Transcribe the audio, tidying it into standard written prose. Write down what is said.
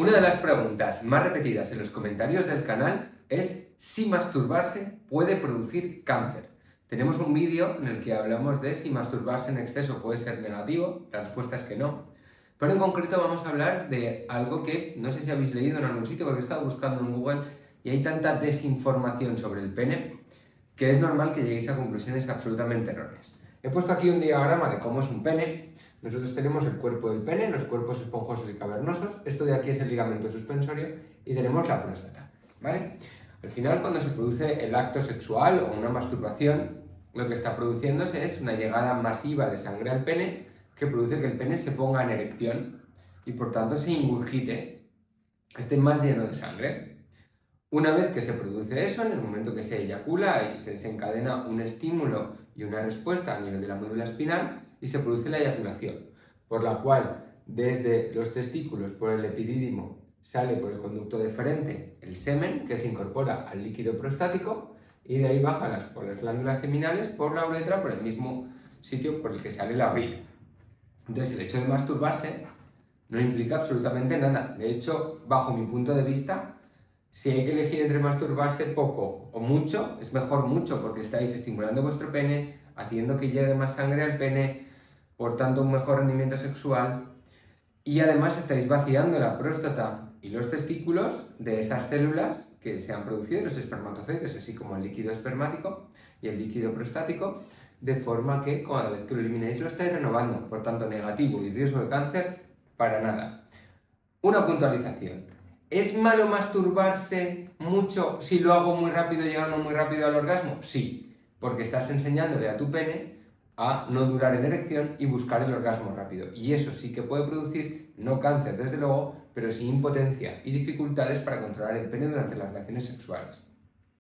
Una de las preguntas más repetidas en los comentarios del canal es si masturbarse puede producir cáncer. Tenemos un vídeo en el que hablamos de si masturbarse en exceso puede ser negativo, la respuesta es que no. Pero en concreto vamos a hablar de algo que no sé si habéis leído en algún sitio porque he estado buscando en Google y hay tanta desinformación sobre el pene que es normal que lleguéis a conclusiones absolutamente erróneas. He puesto aquí un diagrama de cómo es un pene. Nosotros tenemos el cuerpo del pene, los cuerpos esponjosos y cavernosos, esto de aquí es el ligamento suspensorio y tenemos la próstata, ¿vale? Al final, cuando se produce el acto sexual o una masturbación, lo que está produciéndose es una llegada masiva de sangre al pene que produce que el pene se ponga en erección y por tanto se ingurgite, esté más lleno de sangre. Una vez que se produce eso, en el momento que se eyacula y se desencadena un estímulo y una respuesta a nivel de la médula espinal, y se produce la eyaculación, por la cual desde los testículos, por el epidídimo, sale por el conducto deferente el semen que se incorpora al líquido prostático y de ahí baja por las glándulas seminales, por la uretra, por el mismo sitio por el que sale la orina. Entonces el hecho de masturbarse no implica absolutamente nada. De hecho, bajo mi punto de vista, si hay que elegir entre masturbarse poco o mucho, es mejor mucho porque estáis estimulando vuestro pene, haciendo que llegue más sangre al pene, por tanto un mejor rendimiento sexual, y además estáis vaciando la próstata y los testículos de esas células que se han producido, los espermatozoides, así como el líquido espermático y el líquido prostático, de forma que cada vez que lo elimináis lo estáis renovando, por tanto negativo y riesgo de cáncer para nada. Una puntualización, ¿es malo masturbarse mucho si lo hago muy rápido, llegando muy rápido al orgasmo? Sí. Porque estás enseñándole a tu pene a no durar en erección y buscar el orgasmo rápido. Y eso sí que puede producir, no cáncer desde luego, pero sí impotencia y dificultades para controlar el pene durante las relaciones sexuales.